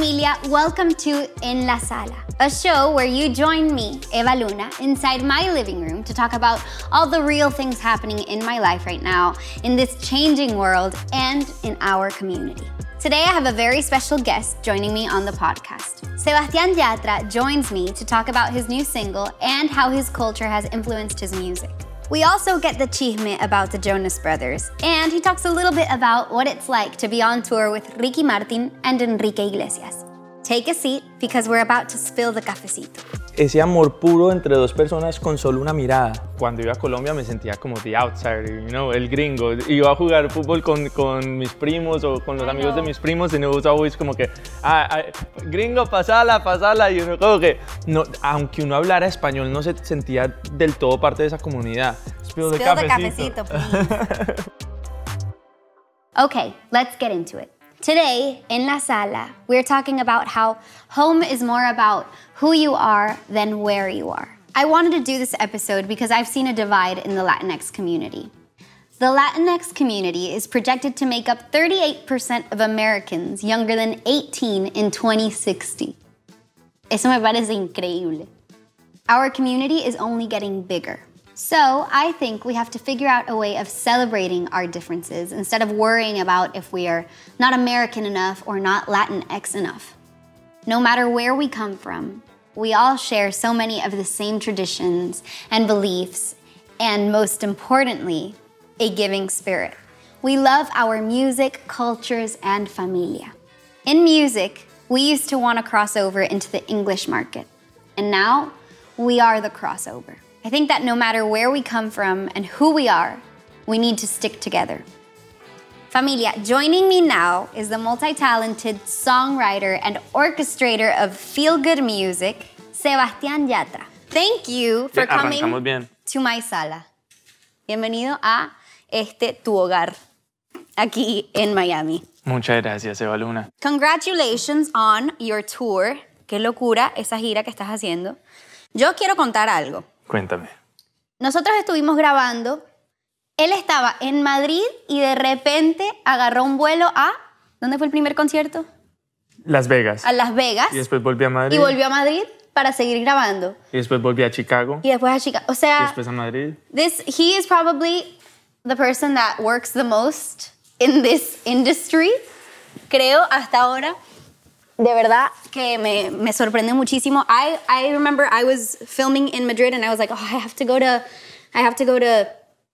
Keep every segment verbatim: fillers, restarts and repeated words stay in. familia, welcome to En La Sala, a show where you join me, Evaluna, inside my living room to talk about all the real things happening in my life right now, in this changing world, and in our community. Today I have a very special guest joining me on the podcast. Sebastián Yatra joins me to talk about his new single and how his culture has influenced his music. We also get the chisme about the Jonas Brothers, and he talks a little bit about what it's like to be on tour with Ricky Martin and Enrique Iglesias. Take a seat, because we're about to spill the cafecito. Ese amor puro entre dos personas con solo una mirada. Cuando iba a Colombia me sentía como the outsider, you know, el gringo. Iba a jugar fútbol con, con mis primos o con los I amigos know. de mis primos, y no was always como que, ah, ah, gringo, pasala, pasala, y uno como que, no, aunque uno hablara español no se sentía del todo parte de esa comunidad. Spill, spill the cafecito. The cafecito, please. Okay, let's get into it. Today, in La Sala, we're talking about how home is more about who you are than where you are. I wanted to do this episode because I've seen a divide in the Latinx community. The Latinx community is projected to make up thirty-eight percent of Americans younger than eighteen in twenty sixty. Eso me parece increíble. Our community is only getting bigger. So I think we have to figure out a way of celebrating our differences instead of worrying about if we are not American enough or not Latinx enough. No matter where we come from, we all share so many of the same traditions and beliefs, and most importantly, a giving spirit. We love our music, cultures, and familia. In music, we used to want to cross over into the English market, and now we are the crossover. I think that no matter where we come from and who we are, we need to stick together. Familia, joining me now is the multi-talented songwriter and orchestrator of feel-good music, Sebastián Yatra. Thank you for coming bien. to my sala. Bienvenido a este tu hogar, aquí en Miami. Muchas gracias, Evaluna. Congratulations on your tour. Qué locura esa gira que estás haciendo. Yo quiero contar algo. Cuéntame. Nosotros estuvimos grabando, él estaba en Madrid y de repente agarró un vuelo a... ¿Dónde fue el primer concierto? Las Vegas. A Las Vegas. Y después volví a Madrid. Y volvió a Madrid para seguir grabando. Y después volví a Chicago. Y después a Chicago. O sea... Y después a Madrid. This, he is probably the person that works the most in this industry, creo, hasta ahora. De verdad que me, me sorprende muchísimo. I, I remember I was filming in Madrid and I was like, oh, I have to go to, I have to go to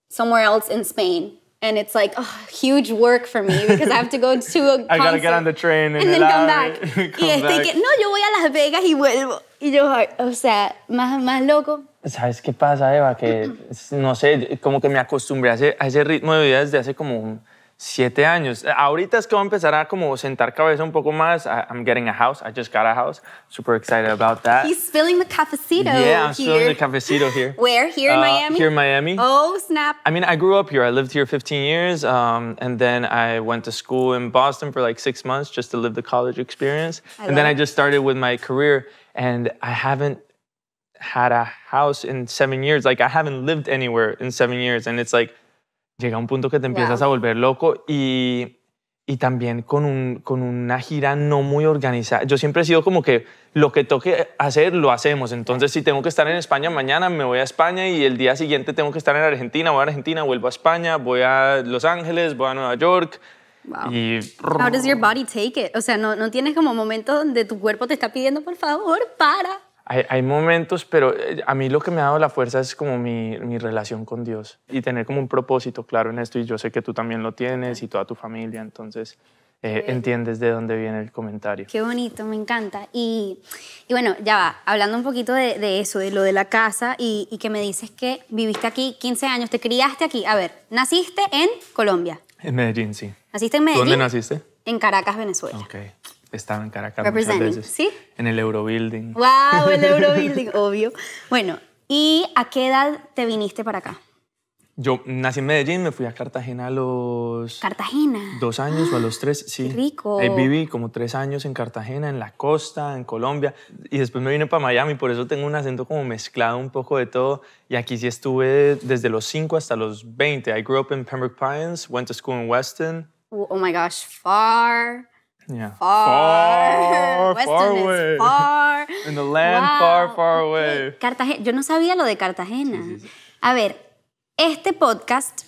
somewhere else in Spain. And it's like, oh, huge work for me because I have to go to a concert. I gotta get on the train and, and then come back. come y este back. Que, no, yo voy a Las Vegas y vuelvo. Y yo, o sea, más, más loco. ¿Sabes qué pasa, Eva? Que, no sé, como que me acostumbré a ese, a ese ritmo de vida desde hace como... un Siete años. Ahorita es que voy a empezar a como sentar cabeza un poco más. I, I'm getting a house. I just got a house. Super excited about that. He's spilling the cafecito yeah, here. Yeah, I'm spilling the cafecito here. Where? Here in uh, Miami? Here in Miami. Oh, snap. I mean, I grew up here. I lived here fifteen years. Um, and then I went to school in Boston for like six months just to live the college experience. I and then it. I just started with my career. And I haven't had a house in seven years. Like, I haven't lived anywhere in seven years. And it's like... Llega un punto que te empiezas wow. a volver loco y, y también con, un, con una gira no muy organizada. Yo siempre he sido como que lo que toque hacer, lo hacemos. Entonces, si tengo que estar en España mañana, me voy a España y el día siguiente tengo que estar en Argentina, voy a Argentina, vuelvo a España, voy a Los Ángeles, voy a Nueva York. Wow. Y... How does your body take it? O sea, ¿no, no tienes como momentos donde tu cuerpo te está pidiendo, por favor, para? Hay, hay momentos, pero a mí lo que me ha dado la fuerza es como mi, mi relación con Dios y tener como un propósito claro en esto, y yo sé que tú también lo tienes y toda tu familia, entonces eh, entiendes de dónde viene el comentario. Qué bonito, me encanta. Y, y bueno, ya va, hablando un poquito de, de eso, de lo de la casa y, y que me dices que viviste aquí quince años, te criaste aquí. A ver, naciste en Colombia. En Medellín, sí. ¿Naciste en Medellín? ¿Dónde naciste? En Caracas, Venezuela. Ok. Estaba en Caracas muchas veces. ¿Sí? En el Eurobuilding. ¡Wow! El Eurobuilding, obvio. Bueno, ¿y a qué edad te viniste para acá? Yo nací en Medellín, me fui a Cartagena a los... ¿Cartagena? Dos años ah, o a los tres, sí. ¡Qué rico! Ahí viví como tres años en Cartagena, en la costa, en Colombia. Y después me vine para Miami, por eso tengo un acento como mezclado un poco de todo. Y aquí sí estuve desde los cinco hasta los veinte. I grew up in Pembroke Pines, went to school in Weston. Oh, oh my gosh, far... Yeah. Far. Far, Weston far away. Is far. In the land wow. far, far away. Cartagena. Yo no sabía lo de Cartagena. Sí, sí, sí. A ver, este podcast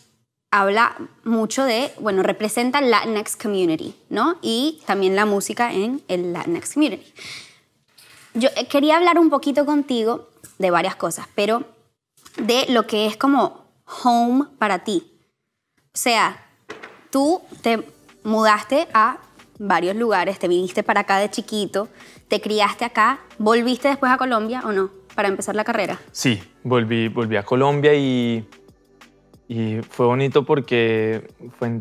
habla mucho de, bueno, representa Latinx community, ¿no? Y también la música en el Latinx community. Yo quería hablar un poquito contigo de varias cosas, pero de lo que es como home para ti. O sea, tú te mudaste a varios lugares, te viniste para acá de chiquito, te criaste acá, ¿volviste después a Colombia o no? Para empezar la carrera. Sí, volví, volví a Colombia y, y fue bonito porque fue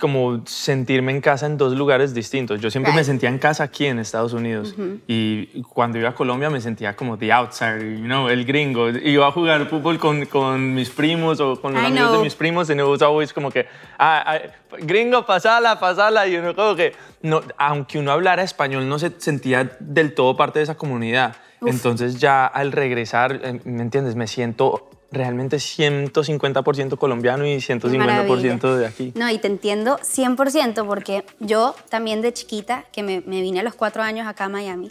como sentirme en casa en dos lugares distintos. Yo siempre right. me sentía en casa aquí en Estados Unidos uh-huh. y cuando iba a Colombia me sentía como the outsider, you know, el gringo. Iba a jugar fútbol con, con mis primos o con los I amigos know. de mis primos y no always como que, ah, ah, gringo, pasala, pasala. Y uno como que, no, aunque uno hablara español, no se sentía del todo parte de esa comunidad. Uf. Entonces ya al regresar, ¿me entiendes? Me siento realmente ciento cincuenta por ciento colombiano y ciento cincuenta por ciento de aquí. No, y te entiendo cien por ciento porque yo también de chiquita, que me, me vine a los cuatro años acá a Miami,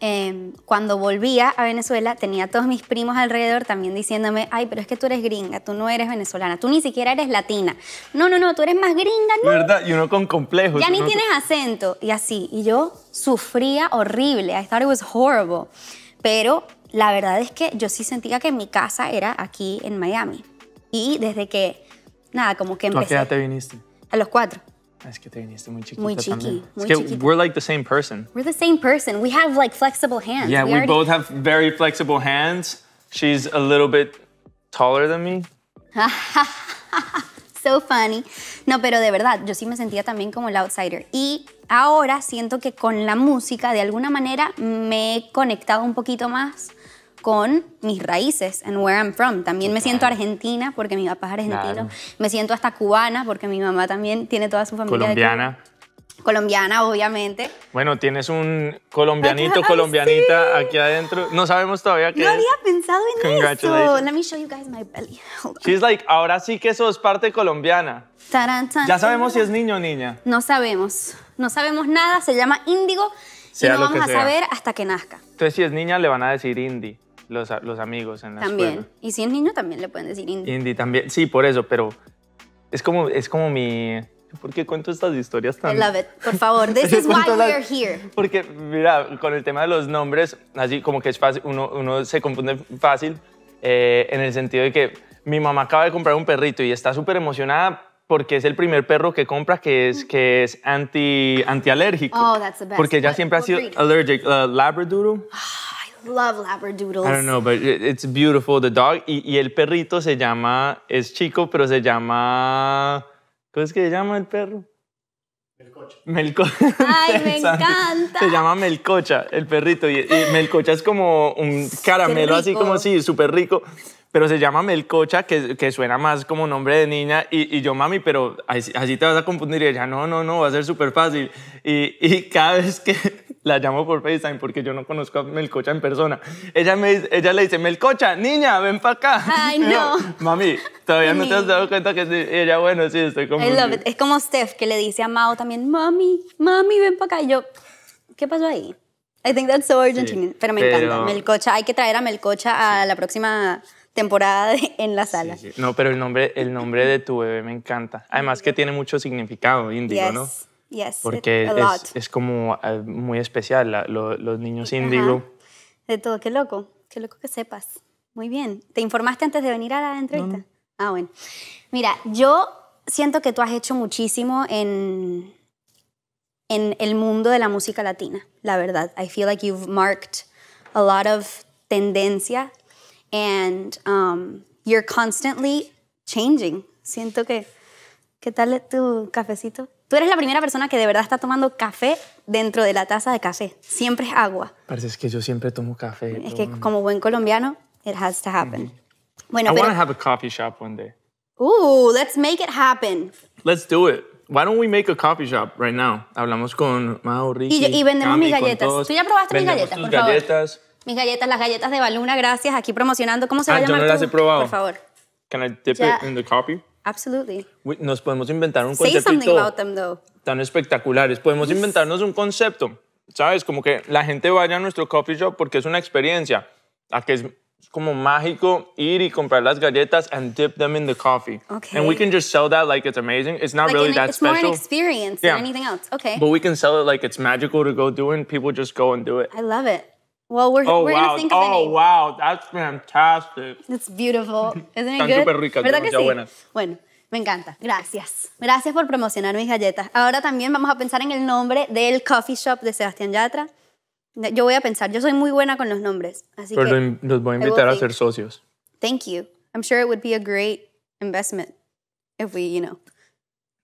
eh, cuando volvía a Venezuela tenía todos mis primos alrededor también diciéndome, ay, pero es que tú eres gringa, tú no eres venezolana, tú ni siquiera eres latina. No, no, no, tú eres más gringa. No. ¿Verdad? Y uno con complejos. Ya ni uno... tienes acento. Y así. Y yo sufría horrible. I thought it was horrible. Pero... la verdad es que yo sí sentía que mi casa era aquí en Miami. Y desde que, nada, como que empecé. ¿A qué edad te viniste? A los cuatro. Es que te viniste muy chiquita muy chiqui, también. Muy es que we're like the same person. We're the same person. We have like flexible hands. Yeah, we, we already... both have very flexible hands. She's a little bit taller than me. So funny. No, pero de verdad, yo sí me sentía también como el outsider. Y ahora siento que con la música, de alguna manera, me he conectado un poquito más con mis raíces and where I'm from. También me siento argentina porque mi papá es argentino. Claro. Me siento hasta cubana porque mi mamá también tiene toda su familia. Colombiana. De colombiana, obviamente. Bueno, tienes un colombianito, colombianita sí. aquí adentro. No sabemos todavía qué no es. No había pensado en eso. Let me show you guys my belly. Hold on. She's like, ahora sí que sos parte colombiana. Taran, taran, ya sabemos taran. si es niño o niña. No sabemos. No sabemos nada. Se llama Indigo sea y no vamos a sea. saber hasta que nazca. Entonces, si es niña, le van a decir Indy. Los, los amigos en la también. escuela. También. Y si es niño, también le pueden decir indie. Indie también. Sí, por eso, pero es como, es como mi... ¿Por qué cuento estas historias tan...? I love it. Por favor, this is why we are here. Porque, mira, con el tema de los nombres, así como que es fácil, uno, uno se confunde fácil eh, en el sentido de que mi mamá acaba de comprar un perrito y está súper emocionada porque es el primer perro que compra que es, que es anti, antialérgico. Oh, that's the best. Porque ella siempre ha sido allergic. Uh, Labradoodle. Love labradoodles. I don't know, but it's beautiful, the dog. Y, y el perrito se llama, es chico, pero se llama... ¿Cómo es que se llama el perro? Melcocha. Melcocha. Ay, me encanta. Se llama Melcocha, el perrito. Y, y Melcocha es como un caramelo así como sí, súper rico. Pero se llama Melcocha, que, que suena más como nombre de niña. Y, y yo, mami, pero así, así te vas a confundir. Y ella, no, no, no, va a ser súper fácil. Y, y cada vez que la llamo por FaceTime, porque yo no conozco a Melcocha en persona, ella, me, ella le dice, Melcocha, niña, ven para acá. Ay, no. Yo, mami, todavía no te has dado cuenta que sí. Y ella, bueno, sí, estoy confundida. I love it. Es como Steph, que le dice a Mao también, mami, mami, ven para acá. Y yo, ¿qué pasó ahí? I think that's so Argentinian. Sí, pero me pero... encanta. Melcocha, hay que traer a Melcocha a sí. la próxima... temporada de En la Sala. Sí, sí. No, pero el nombre, el nombre de tu bebé me encanta. Además que tiene mucho significado, Índigo, yes, ¿no? Yes, porque it, es, es como muy especial la, lo, los niños Índigo. De todo, qué loco, qué loco que sepas. Muy bien. ¿Te informaste antes de venir a la entrevista? No. Ah, bueno. Mira, yo siento que tú has hecho muchísimo en, en el mundo de la música latina, la verdad. I feel like you've marked a lot of tendencia. And um, you're constantly changing. Siento que... ¿Qué tal tu cafecito? Tú eres la primera persona que de verdad está tomando café dentro de la taza de café. Siempre es agua. Parece es que yo siempre tomo café. Es que como buen colombiano, it has to happen. Mm-hmm. Bueno, I pero... want to have a coffee shop one day. Ooh, let's make it happen. Let's do it. Why don't we make a coffee shop right now? Hablamos con Mau, Ricky, y, y vendemos Cami, mis galletas. Tú ya probaste vendemos mis galletas, por favor. Galletas. Mis galletas, las galletas de Evaluna, gracias. Aquí promocionando. ¿Cómo se va ah, a llamar? Yo no las he probado. Por favor. Can I dip ya. it in the coffee? Absolutely. Nos podemos inventar un conceptito. Say something about them, though. tan espectaculares. Podemos inventarnos un concepto, ¿sabes? Como que la gente vaya a nuestro coffee shop porque es una experiencia. A que es como mágico ir y comprar las galletas and dip them in the coffee. Okay. And we can just sell that like it's amazing. It's not like really an, that it's special. It's more an experience yeah. than anything else. Okay. But we can sell it like it's magical to go do it and people just go and do it. I love it. Well, we're, oh, we're wow. going to think of oh, it. Oh, wow. That's fantastic. It's beautiful. Isn't it good? Super ricas, ¿verdad que sí? Buenas. Bueno. Me encanta. Gracias. Gracias por promocionar mis galletas. Ahora también vamos a pensar en el nombre del coffee shop de Sebastián Yatra. Yo voy a pensar. Yo soy muy buena con los nombres. Así Pero que los voy a invitar a think. ser socios. Thank you. I'm sure it would be a great investment if we, you know.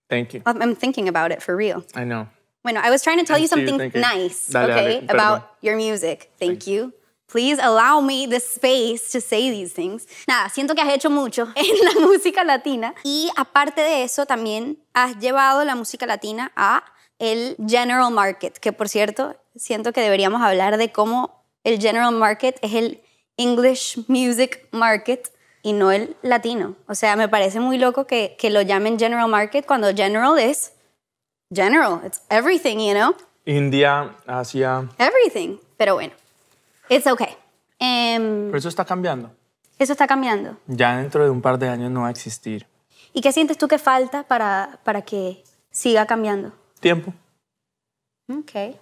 Thank you. I'm thinking about it for real. I know. Bueno, I was trying to tell you something you, nice, dale, okay, dale, about your music. Thank, thank you. Please allow me the space to say these things. Nada, siento que has hecho mucho en la música latina y aparte de eso también has llevado la música latina a el general market, que por cierto, siento que deberíamos hablar de cómo el general market es el English music market y no el latino. O sea, me parece muy loco que, que lo llamen general market cuando general es general. It's everything, you know? India, Asia. Everything, pero bueno. It's okay. Um, Pero eso está cambiando. Eso está cambiando. Ya dentro de un par de años no va a existir. ¿Y qué sientes tú que falta para, para que siga cambiando? Tiempo. Ok.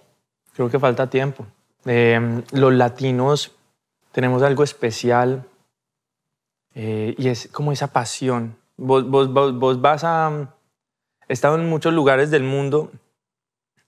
Creo que falta tiempo. Eh, los latinos tenemos algo especial eh, y es como esa pasión. Vos, vos, vos, vos vas a... He estado en muchos lugares del mundo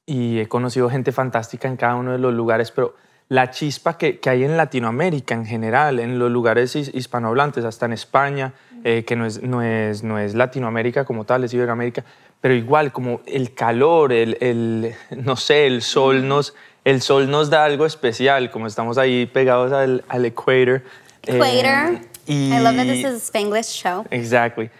y he conocido gente fantástica en cada uno de los lugares, pero... La chispa que, que hay en Latinoamérica en general, en los lugares hispanohablantes, hasta en España, eh, que no es, no, es, no es Latinoamérica como tal, es Iberoamérica, pero igual como el calor, el, el, no sé, el sol, nos, el sol nos da algo especial, como estamos ahí pegados al, al equator. Equator. Eh, y, I love that this is a Spanglish show. Exactly.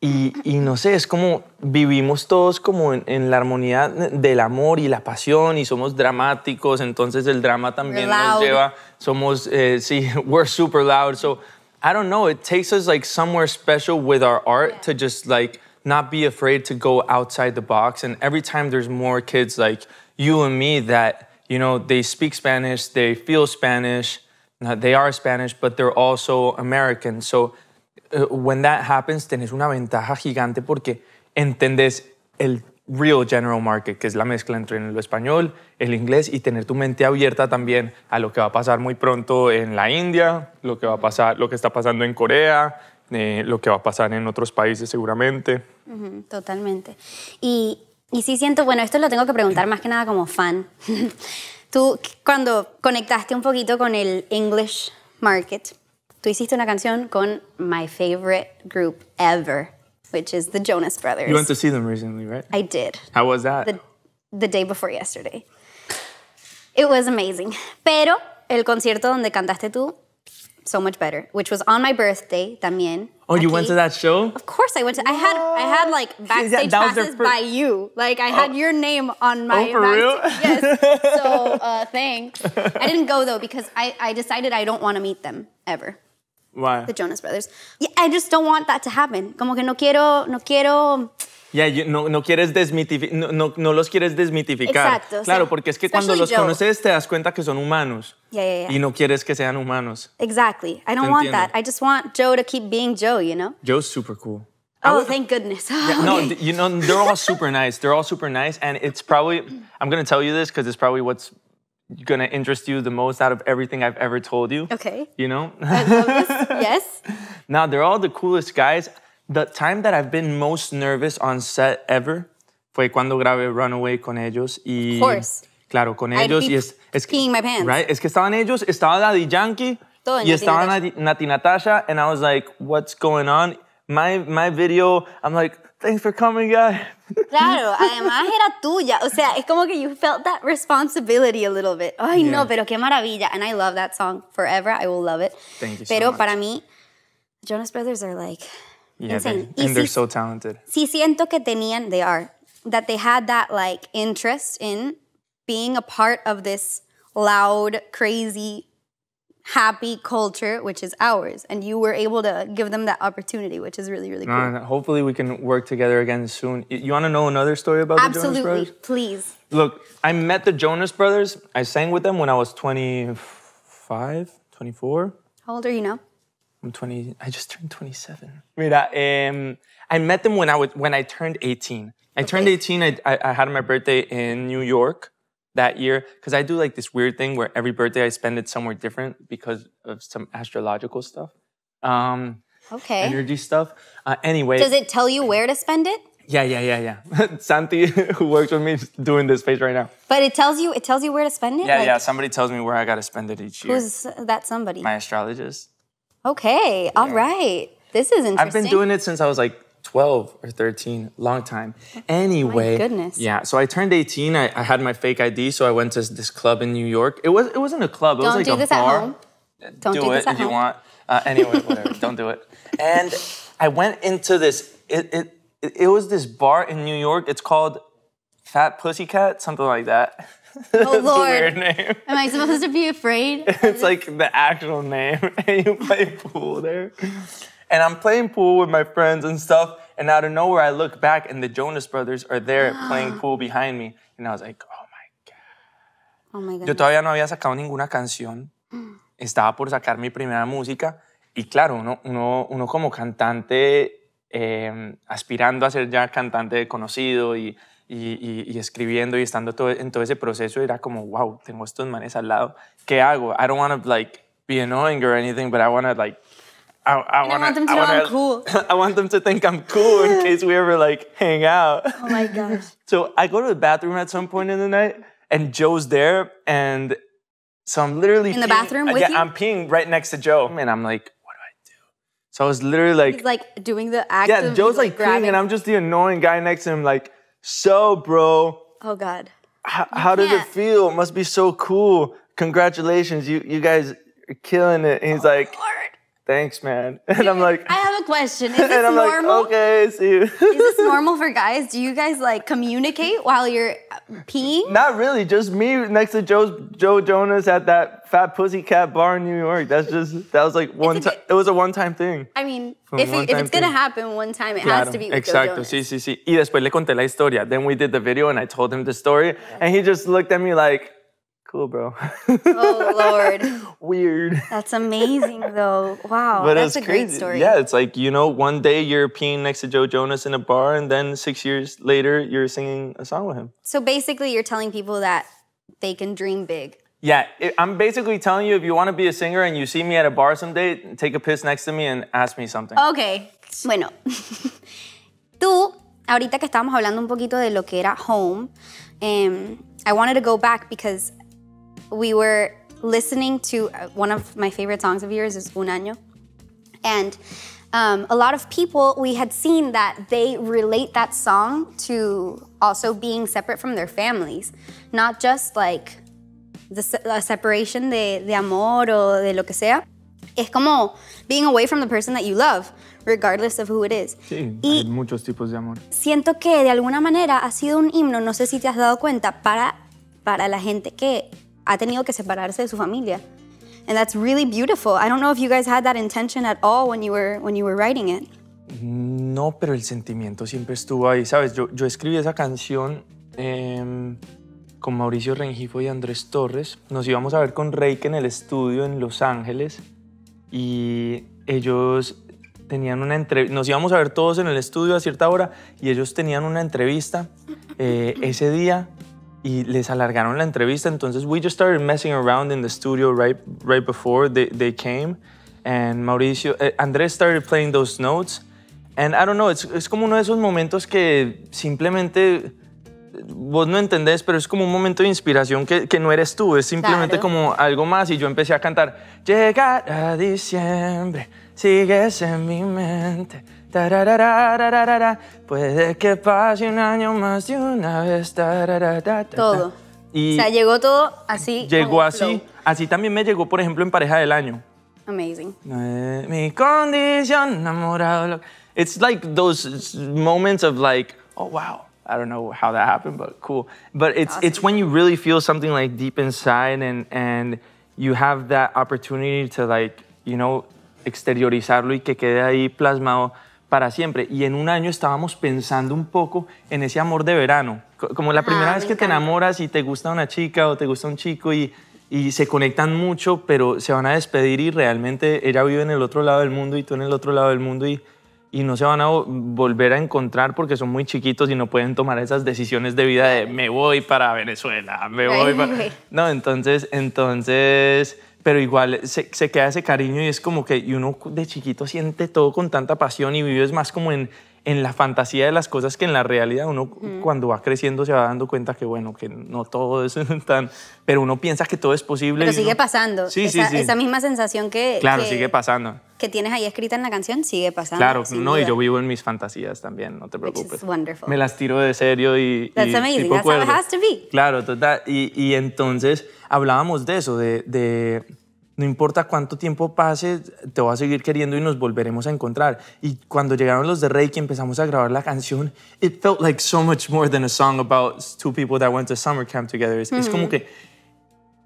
Y, y no sé, es como vivimos todos como en, en la armonía del amor y la pasión y somos dramáticos, entonces el drama también nos lleva, somos, eh, sí, we're super loud. So, I don't know, it takes us like somewhere special with our art yeah. to just like not be afraid to go outside the box. And every time there's more kids like you and me that, you know, they speak Spanish, they feel Spanish, they are Spanish, but they're also American. So... When that happens, tenés una ventaja gigante porque entendés el real general market, que es la mezcla entre el español, el inglés y tener tu mente abierta también a lo que va a pasar muy pronto en la India, lo que va a pasar, lo que está pasando en Corea, eh, lo que va a pasar en otros países seguramente. Uh-huh, totalmente. Y, y sí siento, bueno, esto lo tengo que preguntar más que nada como fan. Tú, cuando conectaste un poquito con el English market, tú hiciste una canción con my favorite group ever, which is the Jonas Brothers. You went to see them recently, right? I did. How was that? The, the day before yesterday. It was amazing. Pero el concierto donde cantaste tú, so much better, which was on my birthday también. Oh, aquí. You went to that show? Of course I went to. What? I had I had like backstage that, that passes by you. Like I had oh. your name on my. Oh, for real? Yes. So uh, thanks. I didn't go though because I I decided I don't want to meet them ever. Why? The Jonas Brothers. Yeah, I just don't want that to happen. Como que no quiero, no quiero... Yeah, you, no, no, quieres no, no, no los quieres desmitificar. Exacto. Claro, o sea, porque es que cuando los yo. conoces te das cuenta que son humanos. Yeah, yeah, yeah. Y no quieres que sean humanos. Exactly. I don't want entiendo? that. I just want Joe to keep being Joe, you know? Joe's super cool. Oh, was, thank goodness. Yeah, no, you know, they're all super nice. They're all super nice. And it's probably... I'm going to tell you this because it's probably what's... going to interest you the most out of everything I've ever told you. Okay. You know? I love this. Yes. Now, they're all the coolest guys. The time that I've been most nervous on set ever fue cuando grabé Runaway con ellos. Y, of course. Claro, con I'd ellos. Be y es, es peeing my pants. Right? Es que estaban ellos, estaba Daddy Yankee, Todo y estaba Nati, Nati Natasha, and I was like, what's going on? My, my video, I'm like, thanks for coming, guys. Claro, además era tuya. O sea, es como que you felt that responsibility a little bit. Ay, yeah. no, pero qué maravilla. And I love that song forever. I will love it. Thank you so pero much. Para mí, Jonas Brothers are like yeah, insane. They, and si, they're so talented. Sí si siento que tenían, they are, that they had that like interest in being a part of this loud, crazy happy culture, which is ours. And you were able to give them that opportunity, which is really, really cool. No, no, hopefully we can work together again soon. You want to know another story about Absolutely, the Jonas Brothers? Absolutely, please. Look, I met the Jonas Brothers. I sang with them when I was twenty-five, twenty-four. How old are you now? I'm twenty, I just turned twenty-seven. Mira, um, I met them when I, was, when I turned eighteen. I okay. turned eighteen, I, I, I had my birthday in New York that year, because I do like this weird thing where every birthday I spend it somewhere different because of some astrological stuff. Um, okay. Energy stuff. Uh, anyway. Does it tell you where to spend it? Yeah, yeah, yeah, yeah. Santi, who works with me, is doing this page right now. But it tells you, it tells you where to spend it? Yeah, like, yeah, somebody tells me where I got to spend it each year. Who's that somebody? My astrologist. Okay, yeah. All right. This is interesting. I've been doing it since I was like twelve or thirteen, long time. Anyway. My goodness. Yeah, so I turned eighteen, I, I had my fake I D, so I went to this club in New York. It, was, it wasn't a club, it Don't was like do a bar. Don't do, do this it at if home. You want. Uh, anyway, whatever, don't do it. And I went into this, it, it, it, it was this bar in New York, it's called Fat Pussycat, something like that. Oh, Lord. Weird name. Am I supposed to be afraid? It's like the actual name. And you play pool there. And I'm playing pool with my friends and stuff. And out of nowhere, I look back, and the Jonas Brothers are there playing pool behind me. And I was like, oh, my God. Oh, my God. Yo todavía no había sacado ninguna canción. Estaba por sacar mi primera música. Y claro, uno, uno, uno como cantante, eh, aspirando a ser ya cantante conocido y... Y, y, y escribiendo y estando todo, en todo ese proceso, era como, wow, tengo estos manes al lado. ¿Qué hago? I don't want to like be annoying or anything, but I want to like, I, I, wanna, I want them to I know wanna, I'm cool. I want them to think I'm cool in case we ever like hang out. Oh my gosh. So I go to the bathroom at some point in the night, and Joe's there, and so I'm literally in peeing. The bathroom with yeah, you? I'm peeing right next to Joe, and I'm like, what do I do? So I was literally like, he's like doing the act. Yeah, of Joe's like grabbing. Peeing, and I'm just the annoying guy next to him, like. So, bro. Oh, God. How, how does it feel? It must be so cool. Congratulations. You you guys are killing it. And he's oh, like, Lord. Thanks, man. And I'm like. I have a question. Is this and I'm normal? Like, okay, see you. Is this normal for guys? Do you guys, like, communicate while you're peeing? Not really. Just me next to Joe, Joe Jonas at that Fat Pussycat bar in New York. That's just, that was like one time. It was a one-time thing. I mean. If, it, if it's going to happen one time, it claro, has to be with exacto, Joe Jonas. Sí, sí, sí. Y después le conté la historia. Then we did the video and I told him the story. Yeah. And he just looked at me like, cool, bro. Oh, Lord. Weird. That's amazing, though. Wow, but that's a crazy. Great story. Yeah, it's like, you know, one day you're peeing next to Joe Jonas in a bar and then six years later, you're singing a song with him. So basically, you're telling people that they can dream big. Yeah, it, I'm basically telling you, if you want to be a singer and you see me at a bar someday, take a piss next to me and ask me something. Okay. Bueno, tú, ahorita que estábamos hablando un poquito de lo que era home, um, I wanted to go back because we were listening to one of my favorite songs of yours is Un Año. And um, a lot of people, we had seen that they relate that song to also being separate from their families, not just like... The, the separation de, de amor o de lo que sea, es como being away from the person that you love, regardless of who it is. Sí, y hay muchos tipos de amor. Siento que de alguna manera ha sido un himno, no sé si te has dado cuenta, para, para la gente que ha tenido que separarse de su familia. And that's really beautiful. I don't know if you guys had that intention at all when you were, when you were writing it. No, pero el sentimiento siempre estuvo ahí, ¿sabes? Yo, yo escribí esa canción... Eh, con Mauricio Rengifo y Andrés Torres. Nos íbamos a ver con Reik en el estudio en Los Ángeles y ellos tenían una entrevista. Nos íbamos a ver todos en el estudio a cierta hora y ellos tenían una entrevista eh, ese día y les alargaron la entrevista. Entonces, we just started messing around in the studio right, right before they, they came. And Mauricio, eh, Andrés started playing those notes. And I don't know, it's, es como uno de esos momentos que simplemente... Vos no entendés, pero es como un momento de inspiración que, que no eres tú, es simplemente claro. Como algo más. Y yo empecé a cantar, llegará diciembre, sigues en mi mente, tarararararara, puede que pase un año más de una vez, tararararara. Todo. Y o sea, llegó todo así. Llegó así. Así también me llegó, por ejemplo, en Pareja del Año. Amazing. Eh, mi condición, enamorado. It's like those moments of like, oh, wow. I don't know how that happened, but cool. But it's awesome. It's when you really feel something like deep inside and, and you have that opportunity to, like, you know, exteriorizarlo y que quede ahí plasmado para siempre. Y en un año estábamos pensando un poco en ese amor de verano. Como la primera ah, vez que encanta. Te enamoras y te gusta una chica o te gusta un chico y, y se conectan mucho, pero se van a despedir y realmente ella vive en el otro lado del mundo y tú en el otro lado del mundo y, y no se van a volver a encontrar porque son muy chiquitos y no pueden tomar esas decisiones de vida de me voy para Venezuela, me voy para... No, entonces... entonces pero igual se, se queda ese cariño y es como que uno de chiquito siente todo con tanta pasión y vives más como en, en la fantasía de las cosas que en la realidad. Uno mm. cuando va creciendo se va dando cuenta que, bueno, que no todo es tan... Pero uno piensa que todo es posible. Pero sigue uno, pasando. Sí, esa, sí, sí. Esa misma sensación que... Claro, que, sigue pasando. Que tienes ahí escrita en la canción sigue pasando. Claro, no, duda. Y yo vivo en mis fantasías también, no te preocupes. Me las tiro de serio y... That's y, amazing, tipo that's cuerdo. How it has to be. Claro, total. Y, y entonces... Hablábamos de eso, de, de no importa cuánto tiempo pase, te voy a seguir queriendo y nos volveremos a encontrar. Y cuando llegaron los de Reiki, empezamos a grabar la canción. It felt like so much more than a song about two people that went to summer camp together. Mm-hmm. Es como que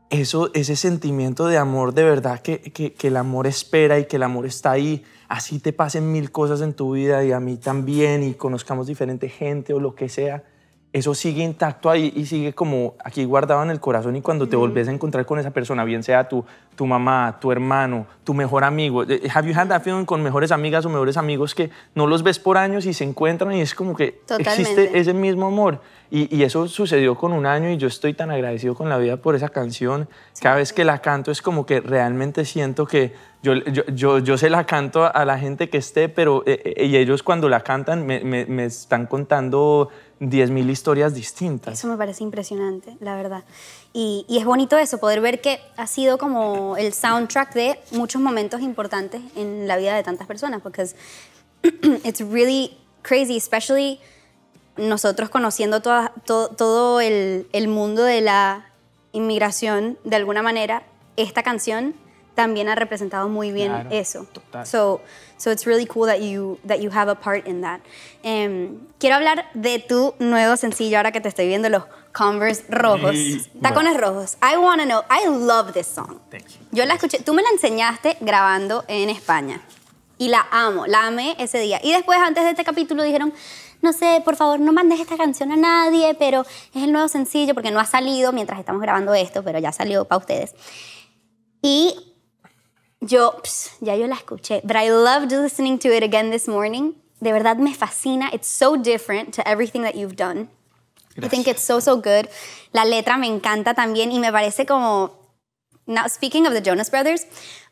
eso, ese sentimiento de amor de verdad, que, que, que el amor espera y que el amor está ahí. Así te pasen mil cosas en tu vida y a mí también y conozcamos diferente gente o lo que sea. Eso sigue intacto ahí y sigue como aquí guardado en el corazón y cuando te mm-hmm. volvés a encontrar con esa persona, bien sea tu, tu mamá, tu hermano, tu mejor amigo. Have you had that feeling con mejores amigas o mejores amigos que no los ves por años y se encuentran y es como que Totalmente. Existe ese mismo amor? Y, y eso sucedió con Un Año y yo estoy tan agradecido con la vida por esa canción. Sí. Cada vez que la canto es como que realmente siento que yo, yo, yo, yo se la canto a la gente que esté, pero eh, eh, y ellos cuando la cantan me, me, me están contando... diez mil historias distintas. Eso me parece impresionante, la verdad. Y, y es bonito eso, poder ver que ha sido como el soundtrack de muchos momentos importantes en la vida de tantas personas, porque it's really crazy, especially nosotros conociendo toda, todo, todo el, el mundo de la inmigración, de alguna manera, esta canción también ha representado muy bien claro, eso. Total. So, so it's really cool that you, that you have a part in that. Um, quiero hablar de tu nuevo sencillo, ahora que te estoy viendo, los Converse Rojos. Y, Tacones bueno. Rojos. I wanna know, I love this song. Thank you. Yo la escuché, tú me la enseñaste grabando en España. Y la amo, la amé ese día. Y después, antes de este capítulo, dijeron, no sé, por favor, no mandes esta canción a nadie, pero es el nuevo sencillo, porque no ha salido mientras estamos grabando esto, pero ya salió para ustedes. Y... Yo, pss, ya yo la escuché, but I loved listening to it again this morning. De verdad me fascina. It's so different to everything that you've done. Gracias. I think it's so, so good. La letra me encanta también y me parece como... Now, speaking of the Jonas Brothers,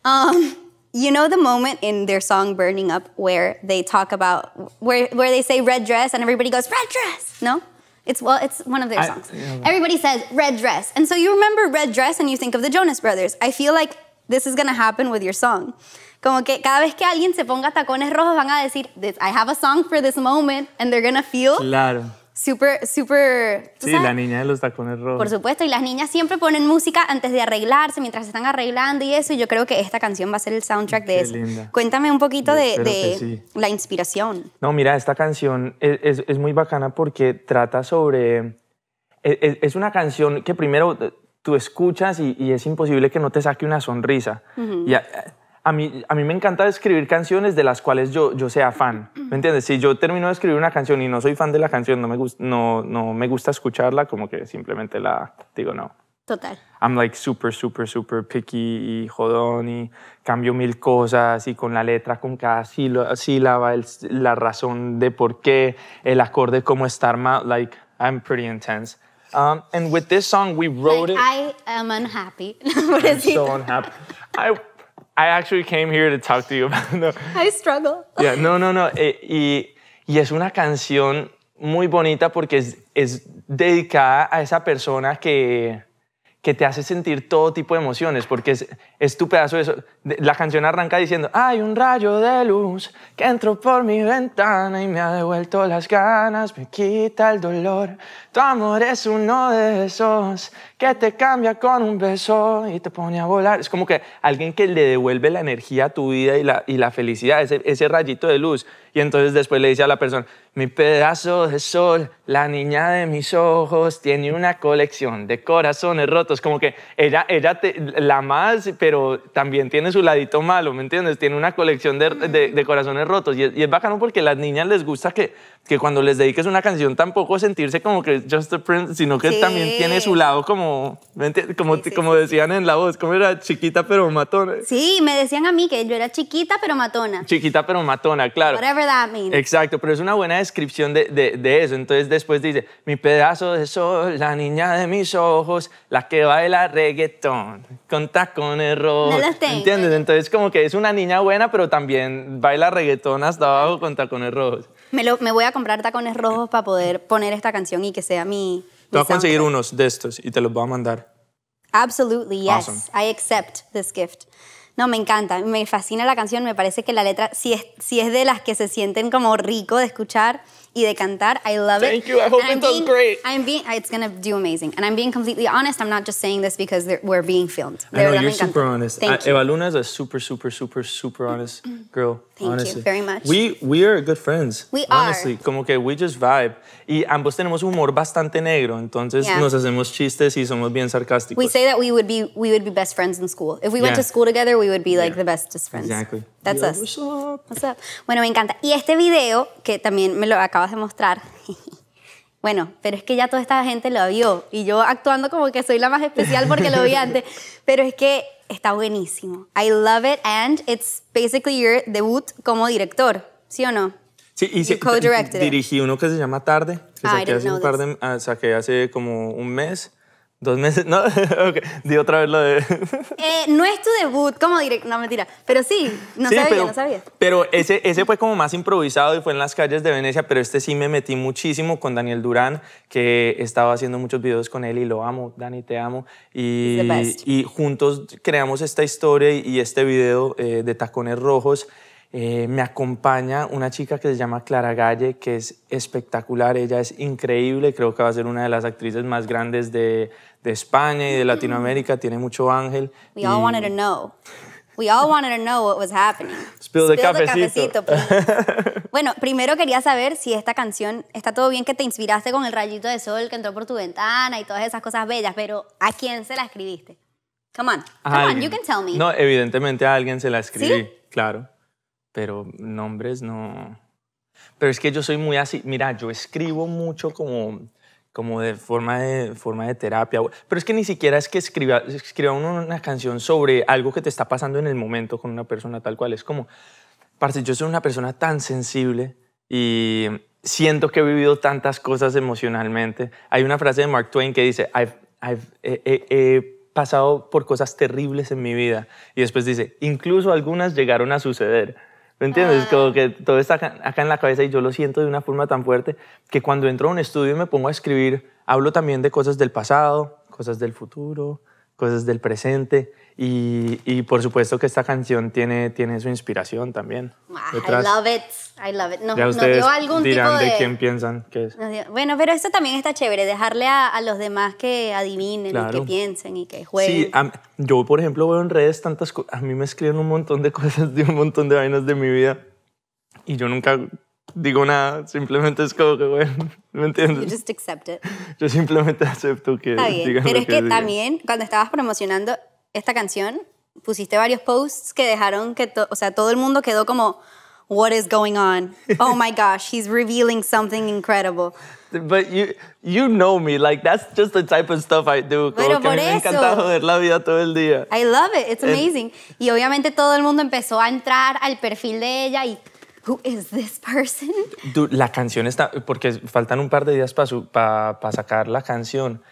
um, you know the moment in their song Burning Up where they talk about... Where, where they say red dress and everybody goes, red dress, no? It's, well, it's one of their songs. I, yeah. Everybody says red dress. And so you remember red dress and you think of the Jonas Brothers. I feel like... This is gonna happen with your song. Como que cada vez que alguien se ponga tacones rojos van a decir, I have a song for this moment, and they're gonna feel claro. super, super... Sí, ¿sabes? La niña de los tacones rojos. Por supuesto, y las niñas siempre ponen música antes de arreglarse, mientras se están arreglando y eso, y yo creo que esta canción va a ser el soundtrack Qué de eso. Linda. Cuéntame un poquito de, de sí. la inspiración. No, mira, esta canción es, es, es muy bacana porque trata sobre... Es, es una canción que primero... tú escuchas y, y es imposible que no te saque una sonrisa. Uh-huh. Y a, a, mí, a mí me encanta escribir canciones de las cuales yo, yo sea fan, ¿me entiendes? Si yo termino de escribir una canción y no soy fan de la canción, no me, gust, no, no me gusta escucharla, como que simplemente la digo no. Total. I'm like super, super, super picky y jodón y cambio mil cosas y con la letra, con cada sílaba, el, la razón de por qué, el acorde, cómo está armado, like I'm pretty intense. Um, and with this song, we wrote like, it. I am unhappy. I'm so unhappy. I, I actually came here to talk to you about no. I struggle. Yeah, no, no, no. E, y, y es una canción muy bonita porque es, es dedicada a esa persona que, que te hace sentir todo tipo de emociones. Porque es, es tu pedazo de eso. La canción arranca diciendo, hay un rayo de luz que entró por mi ventana y me ha devuelto las ganas, me quita el dolor. Tu amor es uno de esos que te cambia con un beso y te pone a volar. Es como que alguien que le devuelve la energía a tu vida y la, y la felicidad, ese, ese rayito de luz. Y entonces después le dice a la persona, mi pedazo de sol, la niña de mis ojos, tiene una colección de corazones rotos. Como que ella, ella te, la más, pero también tiene su ladito malo, ¿me entiendes? Tiene una colección de, de, de corazones rotos. Y es, y es bacano porque a las niñas les gusta que, que cuando les dediques una canción tampoco sentirse como que just a prince, sino que sí, también tiene su lado como, ¿me entiendes? Como, sí, sí, como decían en La Voz, como era chiquita pero matona. Sí, me decían a mí que yo era chiquita pero matona. Chiquita pero matona, claro. Whatever. Exacto, pero es una buena descripción de, de, de eso. Entonces después dice, mi pedazo de sol, la niña de mis ojos, la que baila reggaetón, con tacones rojos. No los tengo. ¿Entiendes? Entonces como que es una niña buena, pero también baila reggaetón hasta abajo con tacones rojos. Me, lo, me voy a comprar tacones rojos para poder poner esta canción y que sea mi... Te voy a conseguir unos de estos y te los voy a mandar. Absolutely, yes. Awesome. I accept this gift. No, me encanta, me fascina la canción, me parece que la letra, si es, si es de las que se sienten como rico de escuchar y de cantar, I love it. Thank you, I hope it does great. I'm being, it's gonna do amazing. And I'm being completely honest, I'm not just saying this because we're being filmed. I know, you're super honest. Evaluna is a super, super, super, super honest girl. Thank you very much. We, we are good friends. We are. Honestly, como que we just vibe. Y ambos tenemos humor bastante negro, entonces yeah. nos hacemos chistes y somos bien sarcásticos. We say that we would be, we would be best friends in school. If we went yeah. to school together, we We would be like yeah. the bestest friends. Exactly. That's yeah, us. What's up? What's up? Bueno, me encanta. Y este video, que también me lo acabas de mostrar, bueno, pero es que ya toda esta gente lo vio y yo actuando como que soy la más especial porque lo vi antes, pero es que está buenísimo. I love it and it's basically your debut como director, ¿sí o no? Sí, y si, dirigí uno que se llama Tarde, que ah, saqué, hace un par de, uh, saqué hace como un mes. ¿Dos meses? No, ok. Di otra vez lo de... eh, no es tu debut como director, no, mentira. Pero sí, no sí, sabía, pero, no sabía. Pero ese, ese fue como más improvisado y fue en las calles de Venecia, pero este sí me metí muchísimo con Daniel Durán, que estaba haciendo muchos videos con él y lo amo, Dani, te amo. Y, y juntos creamos esta historia y este video eh, de Tacones Rojos. Eh, me acompaña una chica que se llama Clara Galle, que es espectacular, ella es increíble, creo que va a ser una de las actrices más grandes de, de España y de Latinoamérica, tiene mucho ángel. We y... all wanted to know. We all wanted to know what was happening. Spill, Spill the cafecito. The cafecito Bueno, primero quería saber si esta canción, está todo bien que te inspiraste con el rayito de sol que entró por tu ventana y todas esas cosas bellas, pero ¿a quién se la escribiste? Come on, come on, you can tell me. No, evidentemente a alguien se la escribí, ¿sí? Claro. Pero nombres no... Pero es que yo soy muy así... Mira, yo escribo mucho como, como de, forma de forma de terapia. Pero es que ni siquiera es que escriba, escriba uno una canción sobre algo que te está pasando en el momento con una persona tal cual. Es como... Parce, yo soy una persona tan sensible y siento que he vivido tantas cosas emocionalmente. Hay una frase de Mark Twain que dice... I've, I've, eh, eh, eh, pasado por cosas terribles en mi vida. Y después dice... Incluso algunas llegaron a suceder. ¿Me entiendes? Ah. Como que todo está acá, acá en la cabeza y yo lo siento de una forma tan fuerte que cuando entro a un estudio y me pongo a escribir, hablo también de cosas del pasado, cosas del futuro, cosas del presente y, y por supuesto que esta canción tiene, tiene su inspiración también. Wow, detrás. I love it, I love it. Nos, ya ustedes nos dio algún dirán tipo de... de quién piensan que es. Dio... Bueno, pero eso también está chévere, dejarle a, a los demás que adivinen claro. y que piensen y que jueguen. Sí, a, yo por ejemplo veo en redes tantas cosas, a mí me escriben un montón de cosas de un montón de vainas de mi vida y yo nunca digo nada, simplemente es como que bueno... ¿Me entiendes? You just accept it. Yo simplemente acepto que... Está bien, pero es que, que también cuando estabas promocionando esta canción, pusiste varios posts que dejaron que... O sea, todo el mundo quedó como, what is going on? Oh my gosh, he's revealing something incredible. But you, you know me, like that's just the type of stuff I do. Pero como por que a mí eso. Me encanta joder la vida todo el día. I love it, it's amazing. And, y obviamente todo el mundo empezó a entrar al perfil de ella y... Who is this person? Dude, la canción está... Porque faltan un par de días para pa, pa sacar la canción.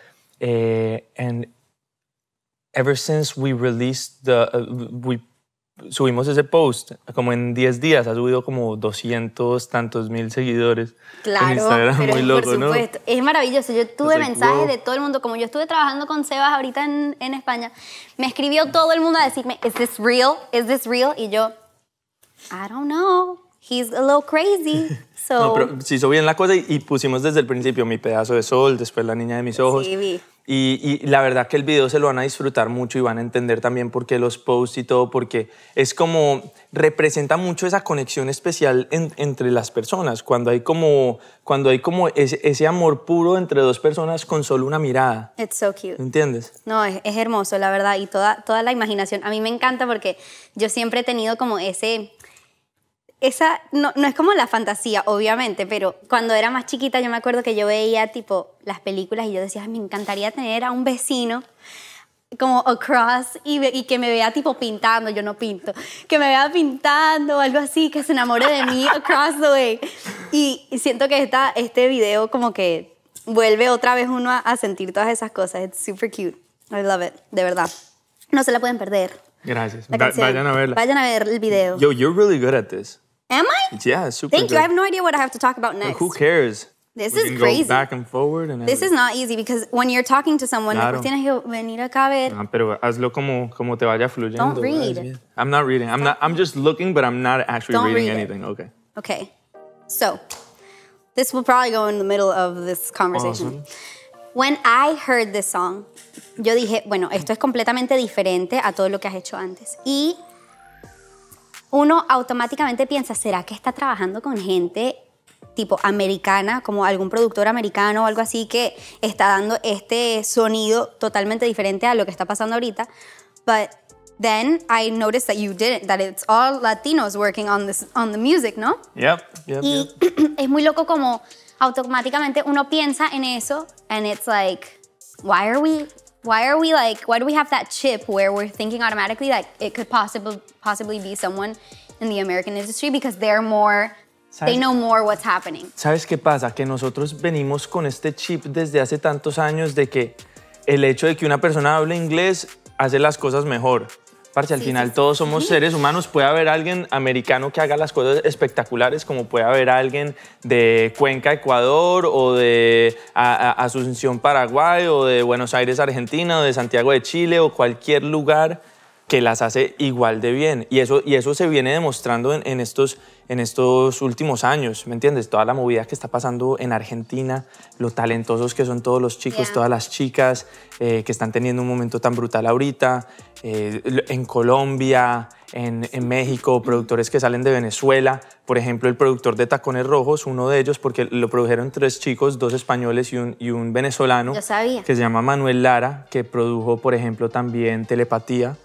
Eh, and ever since we released the... Uh, we subimos ese post, como en diez días ha subido como doscientos tantos mil seguidores. Claro, en Instagram, pero muy loco, por supuesto, ¿no? Es maravilloso. Yo tuve Entonces, mensajes wow. de todo el mundo. Como yo estuve trabajando con Sebas ahorita en, en España, me escribió todo el mundo a decirme, ¿is this real? ¿Is this real? Y yo, I don't know. He's a little crazy. So. No, pero se hizo bien la cosa y, y pusimos desde el principio Mi Pedazo de Sol, después La Niña de Mis Ojos. Sí, vi. Y, y la verdad que el video se lo van a disfrutar mucho y van a entender también por qué los posts y todo, porque es como representa mucho esa conexión especial en, entre las personas, cuando hay como, cuando hay como ese, ese amor puro entre dos personas con solo una mirada. It's so cute. ¿Entiendes? No, es, es hermoso, la verdad, y toda, toda la imaginación. A mí me encanta porque yo siempre he tenido como ese... Esa, no, no es como la fantasía, obviamente, pero cuando era más chiquita yo me acuerdo que yo veía tipo las películas y yo decía, me encantaría tener a un vecino como across y, y que me vea tipo pintando, yo no pinto, que me vea pintando o algo así, que se enamore de mí across the way. Y, y siento que esta, este video como que vuelve otra vez uno a, a sentir todas esas cosas. It's super cute. I love it, de verdad. No se la pueden perder. Gracias. Va, vayan a verla. Vayan a ver el video. Yo, you're really good at this. Am I? Yeah, super Thank good. you. I have no idea what I have to talk about next. Like, who cares? This we is can crazy. Go back and forward and this is not easy because when you're talking to someone, claro. tienes que venir acá a ver. No, pero hazlo como, como te vaya fluyendo. Don't read. I'm not reading. I'm not. I'm just looking, but I'm not actually Don't reading read anything. Okay. Okay. So, this will probably go in the middle of this conversation. Awesome. When I heard this song, yo dije, bueno, esto es completamente diferente a todo lo que has hecho antes. Y uno automáticamente piensa, ¿será que está trabajando con gente tipo americana, como algún productor americano o algo así que está dando este sonido totalmente diferente a lo que está pasando ahorita? But then I noticed that you didn't, that it's all Latinos working on this, on the music, ¿no? Yep, yep, y yep. Es muy loco como automáticamente uno piensa en eso and it's like, why are we... Why are we like, why do we have that chip where we're thinking automatically that it could possibly, possibly be someone in the American industry because they're more, ¿Sabes? they know more what's happening. ¿Sabes qué pasa? Que nosotros venimos con este chip desde hace tantos años de que el hecho de que una persona hable inglés hace las cosas mejor. Parce, al sí, final sí. todos somos seres humanos. Puede haber alguien americano que haga las cosas espectaculares, como puede haber alguien de Cuenca, Ecuador, o de a, a Asunción, Paraguay, o de Buenos Aires, Argentina, o de Santiago de Chile, o cualquier lugar que las hace igual de bien. Y eso, y eso se viene demostrando en, en, estos, en estos últimos años, ¿me entiendes? Toda la movida que está pasando en Argentina, lo talentosos que son todos los chicos, yeah. todas las chicas eh, que están teniendo un momento tan brutal ahorita. Eh, en Colombia, en, en México, productores que salen de Venezuela. Por ejemplo, el productor de Tacones Rojos, uno de ellos, porque lo produjeron tres chicos, dos españoles y un, y un venezolano. Yo sabía. Que se llama Manuel Lara, que produjo, por ejemplo, también Telepatía.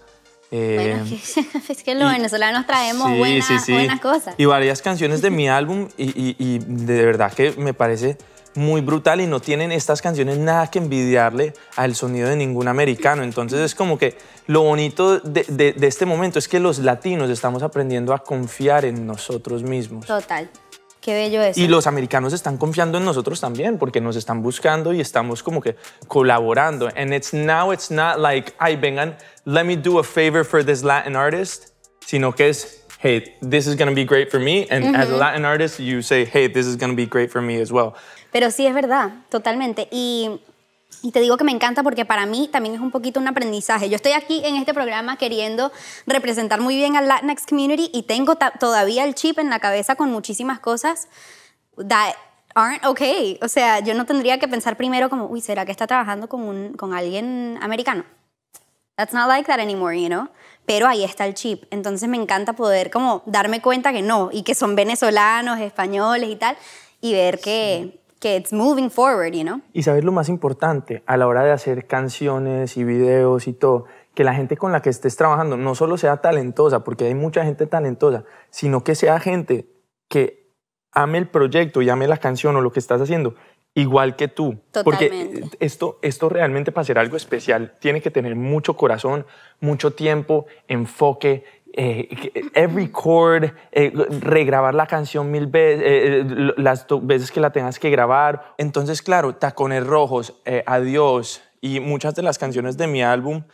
Eh, bueno, es que, es que los y, venezolanos traemos sí, buena, sí, sí. buenas cosas. Y varias canciones de mi álbum y, y, y de verdad que me parece muy brutal y no tienen estas canciones nada que envidiarle al sonido de ningún americano. Entonces es como que lo bonito de, de, de este momento es que los latinos estamos aprendiendo a confiar en nosotros mismos. Total. Qué bello eso. Y los americanos están confiando en nosotros también porque nos están buscando y estamos como que colaborando. And it's now it's not like, ay, vengan, let me do a favor for this Latin artist, sino que es, hey, this is going to be great for me. And uh-huh. as a Latin artist, you say, hey, this is going to be great for me as well. Pero sí, es verdad, totalmente. Y, y te digo que me encanta porque para mí también es un poquito un aprendizaje. Yo estoy aquí en este programa queriendo representar muy bien al Latinx community y tengo todavía el chip en la cabeza con muchísimas cosas that aren't okay. O sea, yo no tendría que pensar primero como, uy, ¿será que está trabajando con, un, con alguien americano? That's not like that anymore, you know? Pero ahí está el chip. Entonces me encanta poder como darme cuenta que no y que son venezolanos, españoles y tal y ver que... Sí. que it's moving forward, you know? Y saber lo más importante a la hora de hacer canciones y videos y todo, que la gente con la que estés trabajando no solo sea talentosa, porque hay mucha gente talentosa, sino que sea gente que ame el proyecto y ame la canción o lo que estás haciendo, igual que tú. Totalmente. Porque esto, esto realmente para ser algo especial tiene que tener mucho corazón, mucho tiempo, enfoque, Eh, every chord, eh, regrabar la canción mil veces, eh, las veces que la tengas que grabar. Entonces, claro, Tacones Rojos, eh, Adiós y muchas de las canciones de mi álbum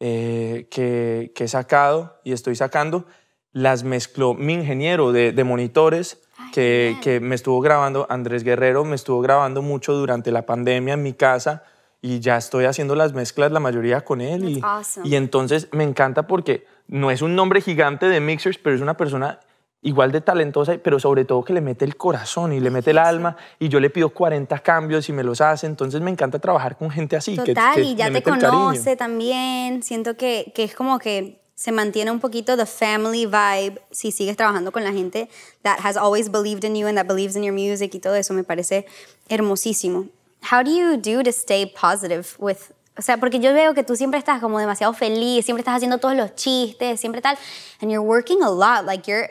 eh, que, que he sacado y estoy sacando, las mezcló mi ingeniero de, de monitores. Ay, que, que me estuvo grabando, Andrés Guerrero, me estuvo grabando mucho durante la pandemia en mi casa y ya estoy haciendo las mezclas la mayoría con él. Y, awesome. Y entonces me encanta porque no es un nombre gigante de mixers, pero es una persona igual de talentosa, pero sobre todo que le mete el corazón y le mete el alma, y yo le pido cuarenta cambios y me los hace, entonces me encanta trabajar con gente así. Total, que, que y ya te conoce también, siento que, que es como que se mantiene un poquito the family vibe si sigues trabajando con la gente that has always believed in you and that believes in your music y todo eso me parece hermosísimo. How do you do to stay positive with, o sea, porque yo veo que tú siempre estás como demasiado feliz, siempre estás haciendo todos los chistes, siempre tal, and you're working a lot, like you're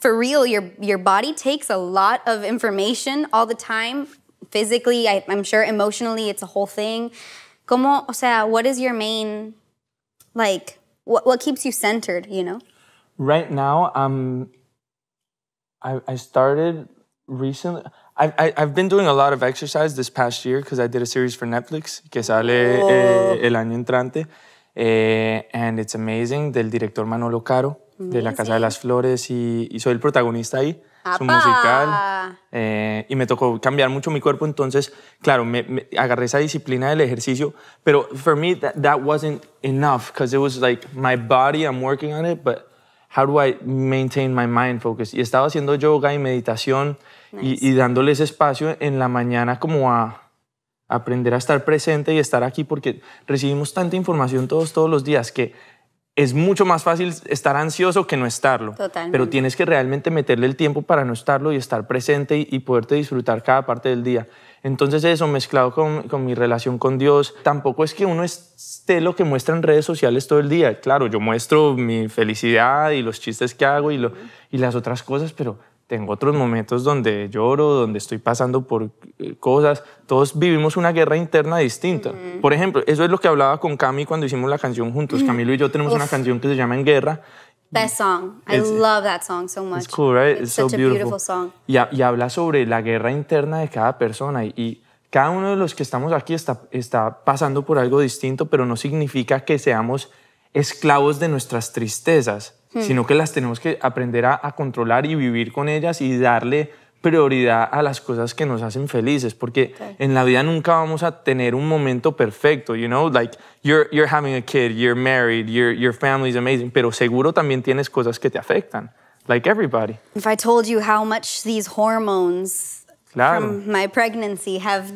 for real, your, your body takes a lot of information all the time. Physically, I, I'm sure emotionally, it's a whole thing. ¿Cómo, o sea, what is your main, like, what, what keeps you centered, you know? Right now, um, I, I started recently, I, I, I've been doing a lot of exercise this past year because I did a series for Netflix que sale eh, el año entrante. Eh, and it's amazing, del director Manolo Caro. De la Casa de las Flores y, y soy el protagonista ahí, ¡apa! Su musical. Eh, y me tocó cambiar mucho mi cuerpo, entonces, claro, me, me agarré esa disciplina del ejercicio, pero for me that, that wasn't enough, because it was like my body, I'm working on it, but how do I maintain my mind focus? Y estaba haciendo yoga y meditación, nice. y, y dándole ese espacio en la mañana como a aprender a estar presente y estar aquí, porque recibimos tanta información todos, todos los días que es mucho más fácil estar ansioso que no estarlo. Totalmente. Pero tienes que realmente meterle el tiempo para no estarlo y estar presente y, y poderte disfrutar cada parte del día. Entonces eso, mezclado con, con mi relación con Dios, tampoco es que uno esté lo que muestra en redes sociales todo el día. Claro, yo muestro mi felicidad y los chistes que hago y, lo, y las otras cosas, pero tengo otros momentos donde lloro, donde estoy pasando por cosas. Todos vivimos una guerra interna distinta. Mm. Por ejemplo, eso es lo que hablaba con Cami cuando hicimos la canción juntos. Mm. Camilo y yo tenemos Uf. una canción que se llama En Guerra. Best song. I it's, love that song so much. It's cool, right? It's, it's so such beautiful. a beautiful song. Y, a, y habla sobre la guerra interna de cada persona. Y, y cada uno de los que estamos aquí está, está pasando por algo distinto, pero no significa que seamos esclavos de nuestras tristezas, hmm. sino que las tenemos que aprender a, a controlar y vivir con ellas y darle prioridad a las cosas que nos hacen felices, porque okay. en la vida nunca vamos a tener un momento perfecto, you know, like you're, you're having a kid, you're married, your, your family is amazing, pero seguro también tienes cosas que te afectan, like everybody. If I told you how much these hormones claro. from my pregnancy have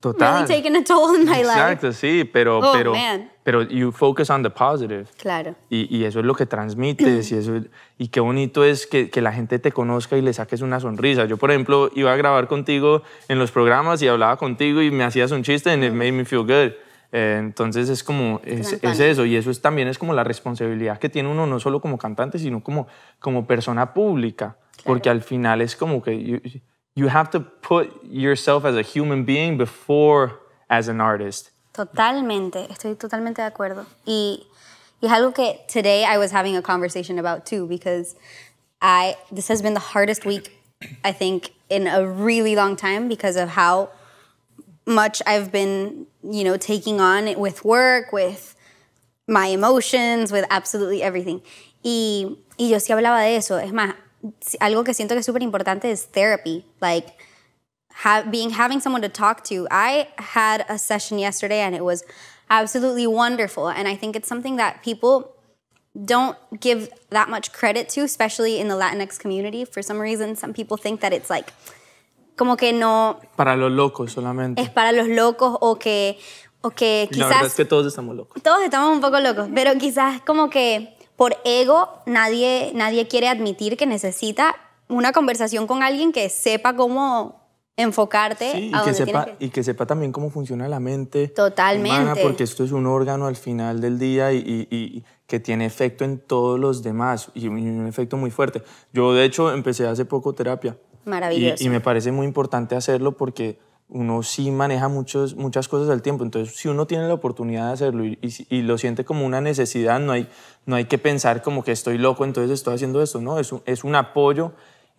Total. really taken a toll in my life. Exacto, sí, pero, oh, pero, man. pero you focus on the positive. Claro. Y, y eso es lo que transmites y, eso, y qué bonito es que, que la gente te conozca y le saques una sonrisa. Yo, por ejemplo, iba a grabar contigo en los programas y hablaba contigo y me hacías un chiste and it made me feel good. Eh, entonces es como, es, es eso y eso es, también es como la responsabilidad que tiene uno no solo como cantante, sino como, como persona pública. Claro. Porque al final es como que... You, You have to put yourself as a human being before as an artist. Totalmente, estoy totalmente de acuerdo. Y, y es algo que today I was having a conversation about too, because I this has been the hardest week I think in a really long time because of how much I've been, you know, taking on with work, with my emotions, with absolutely everything. Y, y yo sí hablaba de eso, es más. Algo que siento que es súper importante es therapy, like have, being having someone to talk to. I had a session yesterday and it was absolutely wonderful. And I think it's something that people don't give that much credit to, especially in the Latinx community. For some reason, some people think that it's like, como que no... Para los locos solamente. Es para los locos o que, o que quizás... La verdad es que todos estamos locos. Todos estamos un poco locos, pero quizás como que... Por ego, nadie, nadie quiere admitir que necesita una conversación con alguien que sepa cómo enfocarte. Sí, a y, que sepa, que... y que sepa también cómo funciona la mente. Totalmente. Humana, porque esto es un órgano al final del día y, y, y que tiene efecto en todos los demás y un efecto muy fuerte. Yo, de hecho, empecé hace poco terapia. Maravilloso. Y, y me parece muy importante hacerlo porque uno sí maneja muchos, muchas cosas al tiempo. Entonces, si uno tiene la oportunidad de hacerlo y, y, y lo siente como una necesidad, no hay, no hay que pensar como que estoy loco, entonces estoy haciendo esto. No, es un, es un apoyo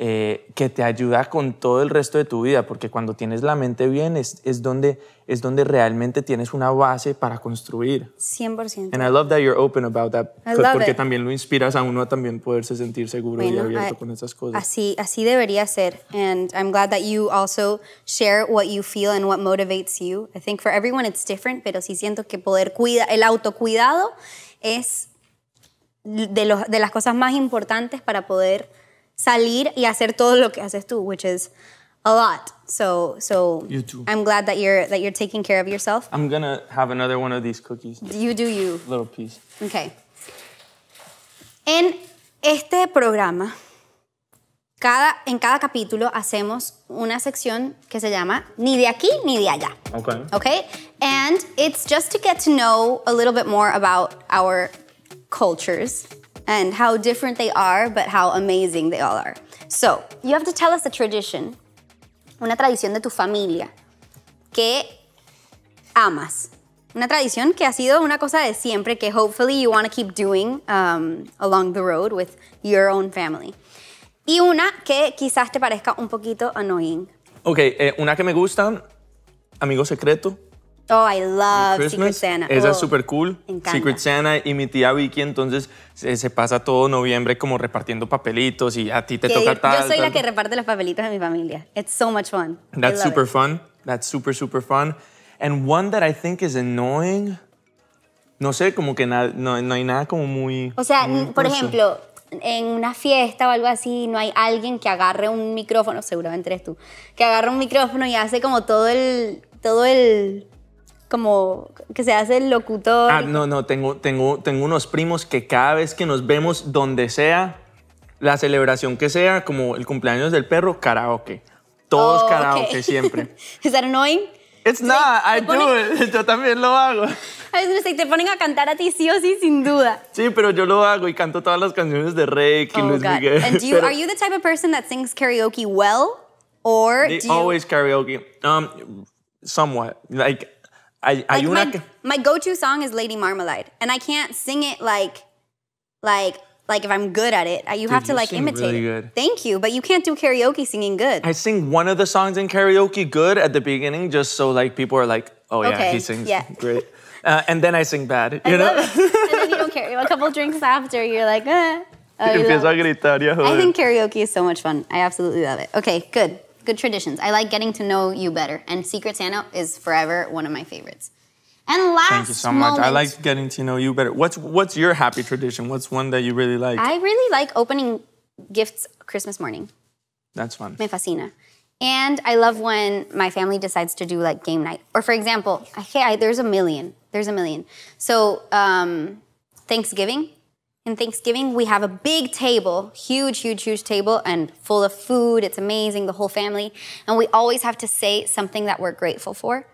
eh, que te ayuda con todo el resto de tu vida, porque cuando tienes la mente bien es, es, donde, es donde realmente tienes una base para construir. cien por ciento. And I love that you're open about that, I love porque it. También lo inspiras a uno a también poderse sentir seguro bueno, y abierto I, con esas cosas. Así, así debería ser. And I'm glad that you also share what you feel and what motivates you. I think for everyone it's different, pero sí siento que poder cuida, el autocuidado es de, los, de las cosas más importantes para poder salir y hacer todo lo que haces tú, which is a lot. So, so you too. I'm glad that you're, that you're taking care of yourself. I'm going to have another one of these cookies. You do you. Little piece. Okay. En este programa, cada, en cada capítulo hacemos una sección que se llama Ni de aquí ni de allá. Okay. Okay? And it's just to get to know a little bit more about our cultures and how different they are, but how amazing they all are. So, you have to tell us a tradition, una tradición de tu familia que amas. Una tradición que ha sido una cosa de siempre que hopefully you want to keep doing um, along the road with your own family. Y una que quizás te parezca un poquito annoying. Ok, eh, una que me gusta, Amigo Secreto. Oh, I love Christmas. Secret Santa. Esa oh, es súper cool. Secret Santa y mi tía Vicky, entonces se, se pasa todo noviembre como repartiendo papelitos y a ti te que toca tal. Yo soy tal, la que reparte los papelitos de mi familia. It's so much fun. That's super it. fun. That's super, super fun. And one that I think is annoying, no sé, como que na, no, no hay nada como muy... O sea, muy por ejemplo, en una fiesta o algo así, no hay alguien que agarre un micrófono, seguramente eres tú, que agarre un micrófono y hace como todo el... Todo el como que se hace el locutor. Ah, no, no, tengo, tengo, tengo unos primos que cada vez que nos vemos, donde sea, la celebración que sea, como el cumpleaños del perro, karaoke. Todos oh, karaoke okay. siempre. ¿Es annoying? It's not, I do it. Yo también lo hago. A veces te ponen a cantar a ti sí o sí, sin duda. Sí, pero yo lo hago y canto todas las canciones de Rey, que oh, Luis God. Miguel. And do you, pero... Are you the type of person that sings karaoke well? Or They do you... always karaoke. Um, somewhat. Like... I, like my, my go-to song is Lady Marmalade, and I can't sing it like, like, like if I'm good at it. You Dude, have to you like sing imitate. Really good. It. Thank you, but you can't do karaoke singing good. I sing one of the songs in karaoke good at the beginning, just so like people are like, oh yeah, okay, he sings yeah. great, uh, and then I sing bad. You I know, love it. And then you don't care. A couple drinks after, you're like, ah. Oh, you love it. I think karaoke is so much fun. I absolutely love it. Okay, good. Good traditions. I like getting to know you better. And Secret Santa is forever one of my favorites. And last Thank you so much. Moment, I like getting to know you better. What's, what's your happy tradition? What's one that you really like? I really like opening gifts Christmas morning. That's fun. Me fascina. And I love when my family decides to do like game night. Or for example, okay, I, there's a million. There's a million. So um, Thanksgiving. In Thanksgiving, we have a big table, huge, huge, huge table, and full of food. It's amazing, the whole family. And we always have to say something that we're grateful for,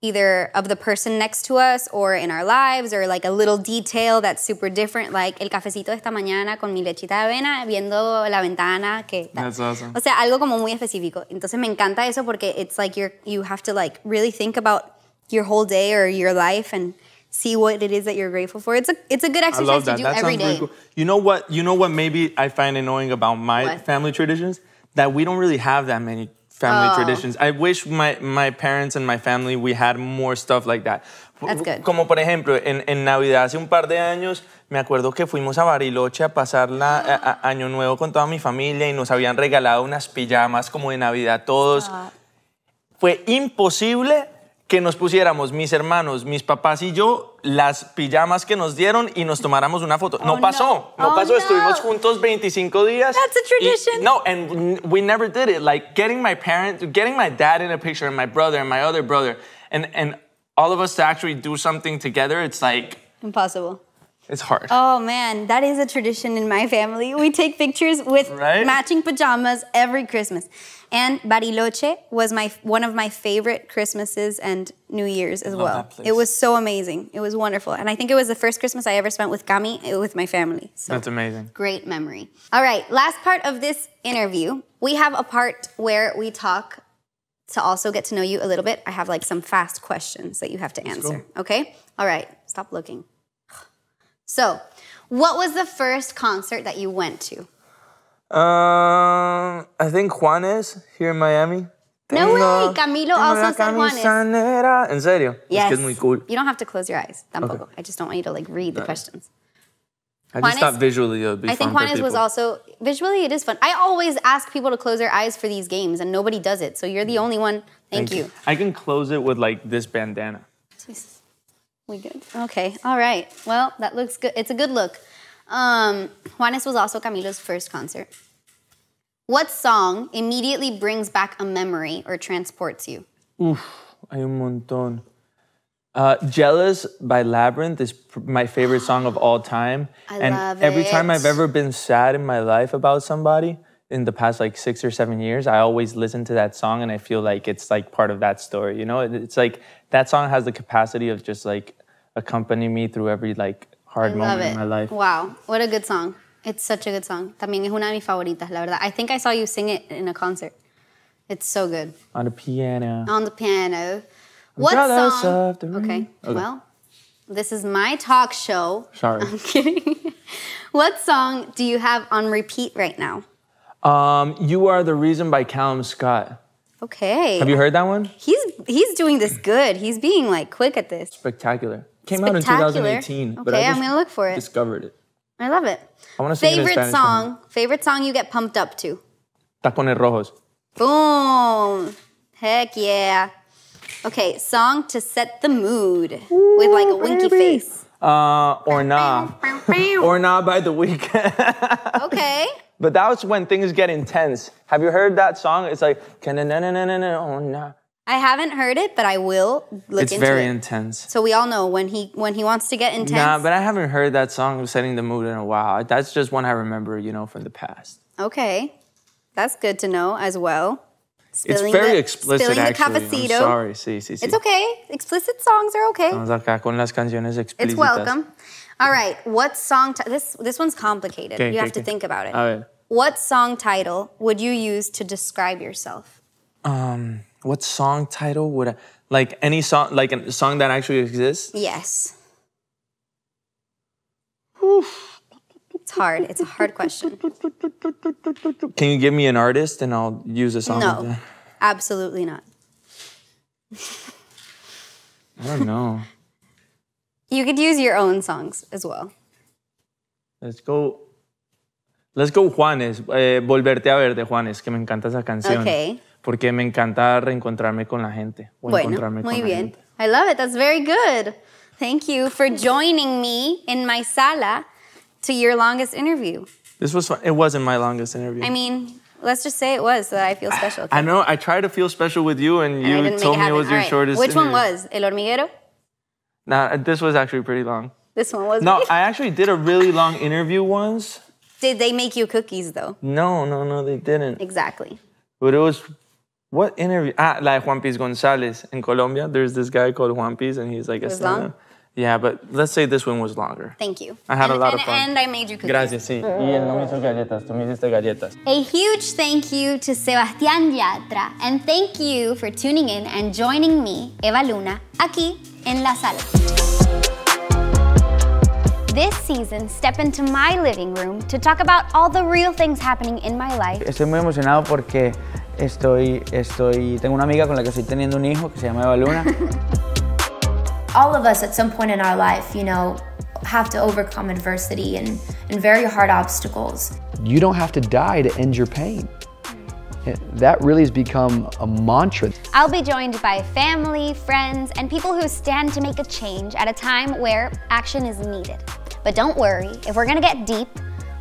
either of the person next to us or in our lives, or like a little detail that's super different, like el cafecito esta mañana con mi lechita de avena, viendo la ventana. Que that's awesome. O sea, algo como muy específico. Entonces me encanta eso porque it's like you're, you have to like really think about your whole day or your life and... see what it is that you're grateful for. It's a, it's a good exercise I love that. to do that every day. Really cool. You know what? You know what? Maybe I find annoying about my what? family traditions that we don't really have that many family oh. traditions. I wish my my parents and my family we had more stuff like that. That's good. Como por ejemplo en en Navidad hace un par de años me acuerdo que fuimos a Bariloche a pasar la a, a Año Nuevo con toda mi familia y nos habían regalado unas pijamas como de Navidad todos. Oh. Fue imposible que nos pusiéramos, mis hermanos, mis papás y yo, las pijamas que nos dieron y nos tomáramos una foto. Oh, no pasó, no, no oh, pasó. No. Estuvimos juntos veinticinco días. That's a tradition. Y, no, and we never did it. Like getting my parents, getting my dad in a picture and my brother and my other brother and, and all of us to actually do something together, it's like... Impossible. It's hard. Oh man, that is a tradition in my family. We take pictures with right? matching pajamas every Christmas. And Bariloche was my one of my favorite Christmases and New Year's as well. It was so amazing. It was wonderful. And I think it was the first Christmas I ever spent with Cami, with my family. So, that's amazing. Great memory. All right, last part of this interview. We have a part where we talk to also get to know you a little bit. I have like some fast questions that you have to Let's answer. Go. Okay? All right, stop looking. So, what was the first concert that you went to? Uh, I think Juanes here in Miami. No way, Camilo also said Juanes. ¿En serio? Yes. Es que es muy cool. You don't have to close your eyes, tampoco. Okay. I just don't want you to like read the no. questions. I Juanes, just thought visually it would be I fun think Juanes was also, visually it is fun. I always ask people to close their eyes for these games and nobody does it. So you're the only one. Thank, Thank you. you. I can close it with like this bandana. Jesus. We good? Okay, all right. Well, that looks good. It's a good look. Um, Juanes was also Camilo's first concert. What song immediately brings back a memory or transports you? Oof, hay un montón. Uh, Jealous by Labyrinth is my favorite song of all time. I and love every it. time I've ever been sad in my life about somebody in the past like six or seven years, I always listen to that song and I feel like it's like part of that story, you know? It's like that song has the capacity of just like accompanying me through every like hard I love moment it. in my life. Wow, what a good song. It's such a good song. También es una de mis favoritas, la verdad. I think I saw you sing it in a concert. It's so good. On the piano. On the piano. What song? Okay. okay, well, this is my talk show. Sorry. I'm kidding. What song do you have on repeat right now? Um, You Are the Reason by Callum Scott. Okay. Have you heard that one? He's he's doing this good. He's being like quick at this. Spectacular. Came Spectacular. out in twenty eighteen. Okay, but I I'm gonna look for it. Discovered it. I love it. I want to sing favorite it in song. Song. Favorite song you get pumped up to? Tacones Rojos. Boom. Heck yeah. Okay, song to set the mood Ooh, with like a winky baby. face. Uh, Or Nah. Or Nah by The Weeknd. Okay. But that was when things get intense. Have you heard that song? It's like, na na na na na Or Nah. I haven't heard it, but I will look it's into it. It's very intense. So we all know when he when he wants to get intense. Nah, but I haven't heard that song setting the mood in a while. That's just one I remember, you know, from the past. Okay. That's good to know as well. Spilling it's very the, explicit, the actually. I'm sorry, sí, sí, sí. It's okay. Explicit songs are okay. Estamos acá con las canciones explícitas. It's welcome. All right, what song... This, this one's complicated. Okay, you okay, have okay. to think about it. A ver. What song title would you use to describe yourself? Um, what song title would I... Like any song... Like a song that actually exists? Yes. Oof. It's hard. It's a hard question. Can you give me an artist and I'll use a song? No, like absolutely not. I don't know. You could use your own songs as well. Let's go. Let's go, Juanes. Eh, Volverte a ver de Juanes, que me encanta esa canción. Okay. Porque me encanta reencontrarme con la gente. O bueno, encontrarme muy con bien. La gente. I love it. That's very good. Thank you for joining me in my sala. To your longest interview. This was fun. It wasn't my longest interview. I mean, let's just say it was so that I feel special. Okay? I know. I tried to feel special with you, and, and you told it me it was All your right. shortest Which interview. Which one was? El Hormiguero? Nah, this was actually pretty long. This one was? No, I actually did a really long interview once. Did they make you cookies, though? No, no, no, they didn't. Exactly. But it was... What interview? Ah, like Juan Piz González in Colombia. There's this guy called Juan Piz, and he's like a stand-up. Yeah, but let's say this one was longer. Thank you. I had and, a lot and, of fun. And I made you cookies. Gracias, sí. Y él no me hizo galletas, tú me hiciste galletas. A huge thank you to Sebastián Yatra, and thank you for tuning in and joining me, Evaluna, aquí en La Sala. This season, step into my living room to talk about all the real things happening in my life. Estoy muy emocionado porque estoy, estoy, tengo una amiga con la que estoy teniendo un hijo que se llama Evaluna. All of us at some point in our life, you know, have to overcome adversity and, and very hard obstacles. You don't have to die to end your pain. That really has become a mantra. I'll be joined by family, friends, and people who stand to make a change at a time where action is needed. But don't worry, if we're gonna get deep,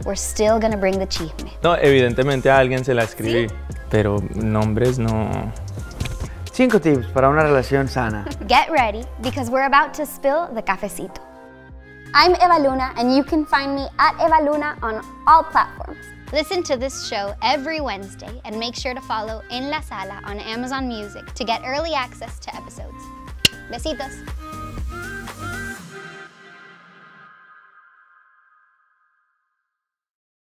we're still gonna bring the chisme. No, evidentemente a alguien se la escribí, ¿Sí? pero nombres no... Cinco tips para una relación sana. Get ready, because we're about to spill the cafecito. I'm Evaluna, and you can find me at Evaluna on all platforms. Listen to this show every Wednesday, and make sure to follow En La Sala on Amazon Music to get early access to episodes. Besitos.